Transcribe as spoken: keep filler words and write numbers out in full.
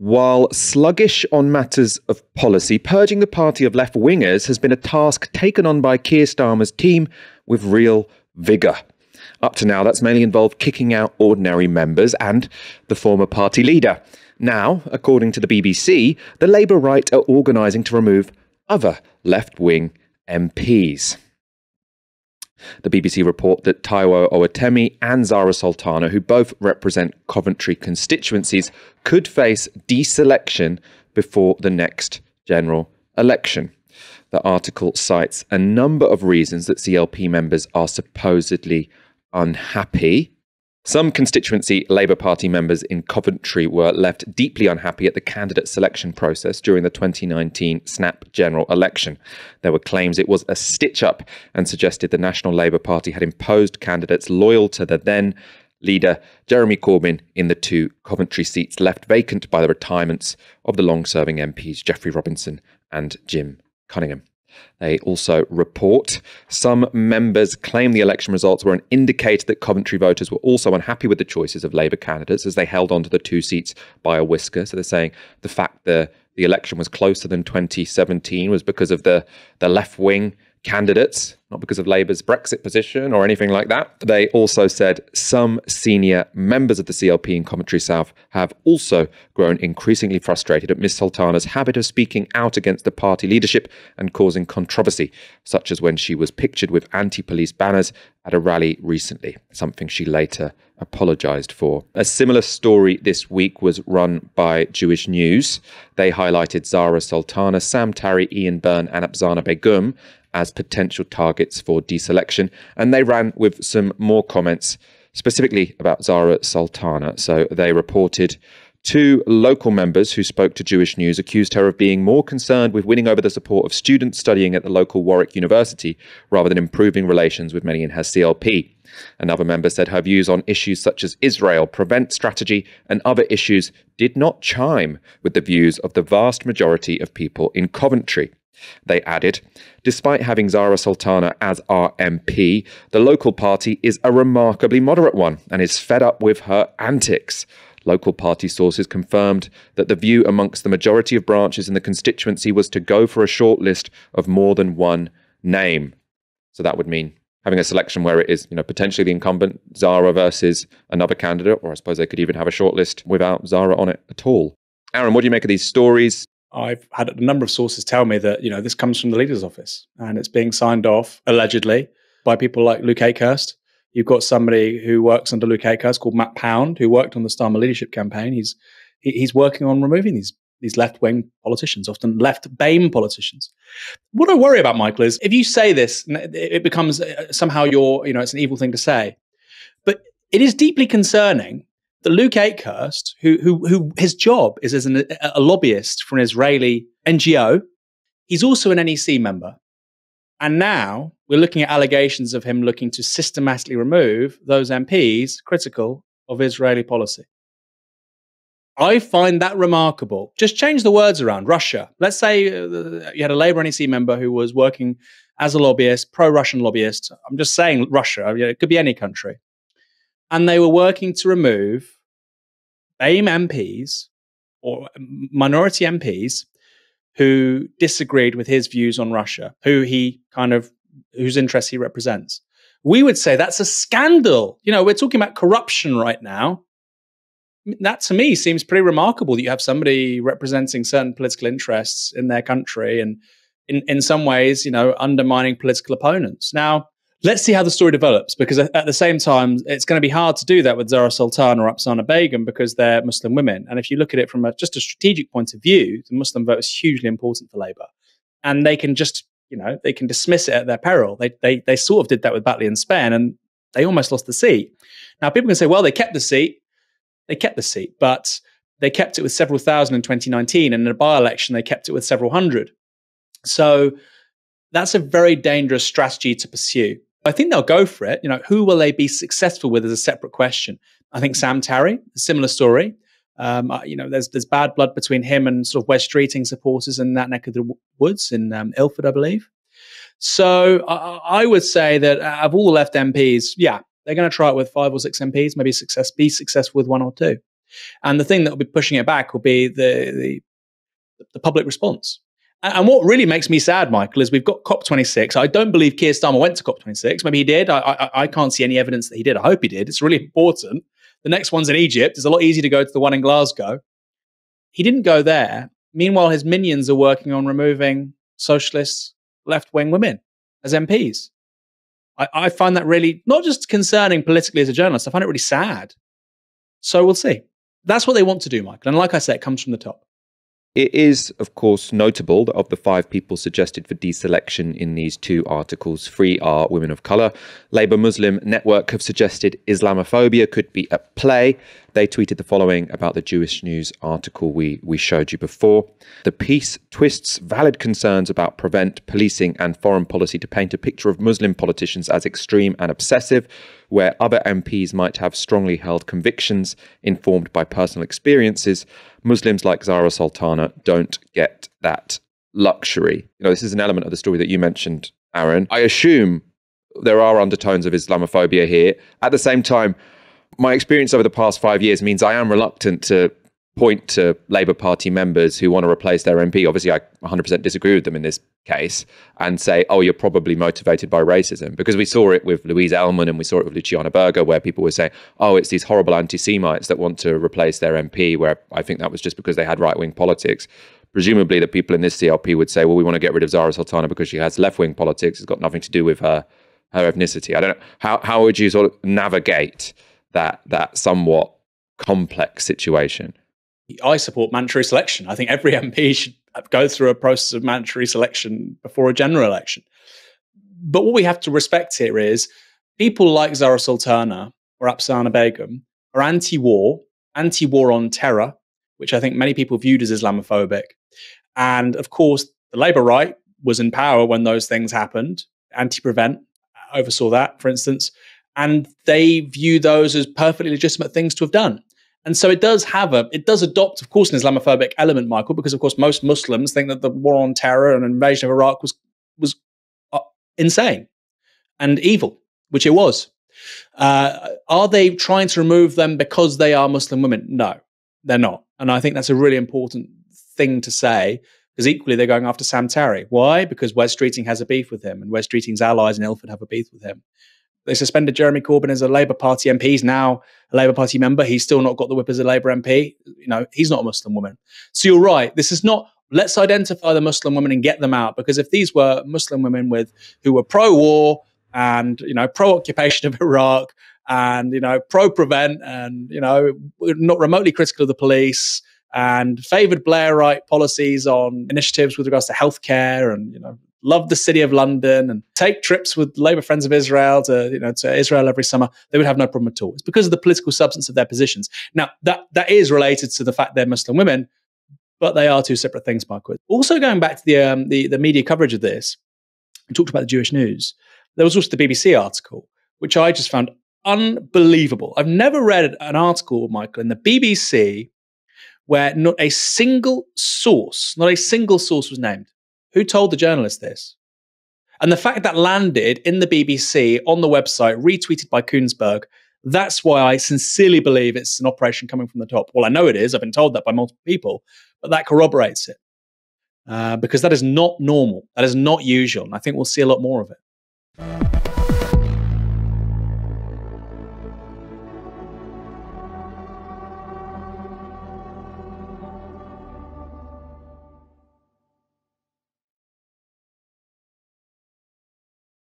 While sluggish on matters of policy, purging the party of left-wingers has been a task taken on by Keir Starmer's team with real vigour. Up to now, that's mainly involved kicking out ordinary members and the former party leader. Now, according to the B B C, the Labour right are organising to remove other left-wing M Ps. The B B C report that Taiwo Owatemi and Zarah Sultana, who both represent Coventry constituencies, could face deselection before the next general election. The article cites a number of reasons that C L P members are supposedly unhappy. Some constituency Labour Party members in Coventry were left deeply unhappy at the candidate selection process during the twenty nineteen snap general election. There were claims it was a stitch-up and suggested the National Labour Party had imposed candidates loyal to the then leader Jeremy Corbyn in the two Coventry seats left vacant by the retirements of the long-serving M Ps Geoffrey Robinson and Jim Cunningham. They also report some members claim the election results were an indicator that Coventry voters were also unhappy with the choices of Labour candidates as they held on to the two seats by a whisker. So they're saying the fact that the election was closer than twenty seventeen was because of the, the left-wing candidates, not because of Labour's Brexit position or anything like that. They also said some senior members of the C L P in Coventry South have also grown increasingly frustrated at Miss Sultana's habit of speaking out against the party leadership and causing controversy, such as when she was pictured with anti-police banners at a rally recently, something she later apologised for. A similar story this week was run by Jewish News. They highlighted Zarah Sultana, Sam Tarry, Ian Byrne and Apsana Begum as potential targets for deselection, and they ran with some more comments specifically about Zarah Sultana. So they reported two local members who spoke to Jewish News accused her of being more concerned with winning over the support of students studying at the local Warwick University rather than improving relations with many in her C L P. Another member said her views on issues such as Israel, prevent strategy and other issues did not chime with the views of the vast majority of people in Coventry. They added, despite having Zarah Sultana as our M P, the local party is a remarkably moderate one and is fed up with her antics. Local party sources confirmed that the view amongst the majority of branches in the constituency was to go for a shortlist of more than one name. So that would mean having a selection where it is, you know, potentially the incumbent, Zarah versus another candidate, or I suppose they could even have a shortlist without Zarah on it at all. Aaron, what do you make of these stories? I've had a number of sources tell me that, you know, this comes from the leader's office and it's being signed off, allegedly, by people like Luke Akehurst. You've got somebody who works under Luke Akehurst called Matt Pound, who worked on the Starmer leadership campaign. He's he, he's working on removing these, these left-wing politicians, often left-BAME politicians. What I worry about, Michael, is if you say this, it becomes somehow your, you know, it's an evil thing to say. But it is deeply concerning that Luke Akehurst, who, who, who his job is as an, a lobbyist for an Israeli N G O, he's also an N E C member. And now we're looking at allegations of him looking to systematically remove those M Ps critical of Israeli policy. I find that remarkable. Just change the words around. Russia. Let's say you had a Labour N E C member who was working as a lobbyist, pro-Russian lobbyist. I'm just saying Russia. It could be any country. And they were working to remove BAME M Ps or minority M Ps who disagreed with his views on Russia, who he kind of, whose interests he represents. We would say that's a scandal. You know, we're talking about corruption right now. That to me seems pretty remarkable that you have somebody representing certain political interests in their country and in, in some ways, you know, undermining political opponents. Now, let's see how the story develops, because at the same time, it's going to be hard to do that with Zarah Sultan or Apsana Begum because they're Muslim women. And if you look at it from a, just a strategic point of view, the Muslim vote is hugely important for Labour. And they can just, you know, they can dismiss it at their peril. They, they, they sort of did that with Batley and Spen, and they almost lost the seat. Now, people can say, well, they kept the seat. They kept the seat, but they kept it with several thousand in twenty nineteen. And in a by-election, they kept it with several hundred. So that's a very dangerous strategy to pursue. I think they'll go for it. You know, who will they be successful with is a separate question. I think Sam Tarry, a similar story. Um, you know, there's there's bad blood between him and sort of West Streeting supporters in that neck of the woods in um, Ilford, I believe. So I, I would say that out of all the left M Ps, yeah, they're going to try it with five or six M Ps, maybe success, be successful with one or two. And the thing that will be pushing it back will be the, the, the public response. And, and what really makes me sad, Michael, is we've got COP twenty-six. I don't believe Keir Starmer went to COP twenty-six. Maybe he did. I, I, I can't see any evidence that he did. I hope he did. It's really important. The next one's in Egypt. It's a lot easier to go to the one in Glasgow. He didn't go there. Meanwhile, his minions are working on removing socialist left-wing women as M Ps. I, I find that really not just concerning politically as a journalist. I find it really sad. So we'll see. That's what they want to do, Michael. And like I said, it comes from the top. It is, of course, notable that of the five people suggested for deselection in these two articles, three are women of colour. Labour Muslim Network have suggested Islamophobia could be at play. They tweeted the following about the Jewish News article we, we showed you before. The piece twists valid concerns about prevent, policing and foreign policy to paint a picture of Muslim politicians as extreme and obsessive, where other M Ps might have strongly held convictions informed by personal experiences. Muslims like Zarah Sultana don't get that luxury. You know, this is an element of the story that you mentioned, Aaron. I assume there are undertones of Islamophobia here. At the same time, my experience over the past five years means I am reluctant to point to Labour Party members who want to replace their M P. Obviously, I one hundred percent disagree with them in this case and say, oh, you're probably motivated by racism, because we saw it with Louise Ellman and we saw it with Luciana Berger, where people were saying, oh, it's these horrible anti-Semites that want to replace their M P, where I think that was just because they had right-wing politics. Presumably, the people in this C L P would say, well, we want to get rid of Zarah Sultana because she has left-wing politics. It's got nothing to do with her, her ethnicity. I don't know. How, how would you sort of navigate that, that somewhat complex situation? I support mandatory selection. I think every M P should go through a process of mandatory selection before a general election. But what we have to respect here is people like Zarah Sultana or Apsana Begum are anti-war, anti-war on terror, which I think many people viewed as Islamophobic. And of course, the Labour right was in power when those things happened. Anti-Prevent oversaw that, for instance. And they view those as perfectly legitimate things to have done. And so it does have a, it does adopt, of course, an Islamophobic element, Michael, because of course most Muslims think that the war on terror and invasion of Iraq was was uh, insane and evil, which it was. Uh, are they trying to remove them because they are Muslim women? No, they're not. And I think that's a really important thing to say, because equally they're going after Sam Tarry. Why? Because West Streeting has a beef with him, and West Streeting's allies in Ilford have a beef with him. They suspended Jeremy Corbyn as a Labour Party M P. He's now a Labour Party member. He's still not got the whip as a Labour M P. You know, he's not a Muslim woman. So you're right. This is not, let's identify the Muslim women and get them out. Because if these were Muslim women with who were pro-war and, you know, pro-occupation of Iraq and, you know, pro-prevent and, you know, not remotely critical of the police and favoured Blairite policies on initiatives with regards to healthcare and, you know, love the city of London and take trips with Labour Friends of Israel to, you know, to Israel every summer, they would have no problem at all. It's because of the political substance of their positions. Now, that, that is related to the fact they're Muslim women, but they are two separate things, Michael. Also, going back to the, um, the, the media coverage of this, we talked about the Jewish News. There was also the B B C article, which I just found unbelievable. I've never read an article, Michael, in the B B C where not a single source, not a single source was named. Who told the journalist this? And the fact that landed in the B B C on the website, retweeted by Kuenssberg, that's why I sincerely believe it's an operation coming from the top. Well, I know it is. I've been told that by multiple people, but that corroborates it uh, because that is not normal. That is not usual. And I think we'll see a lot more of it.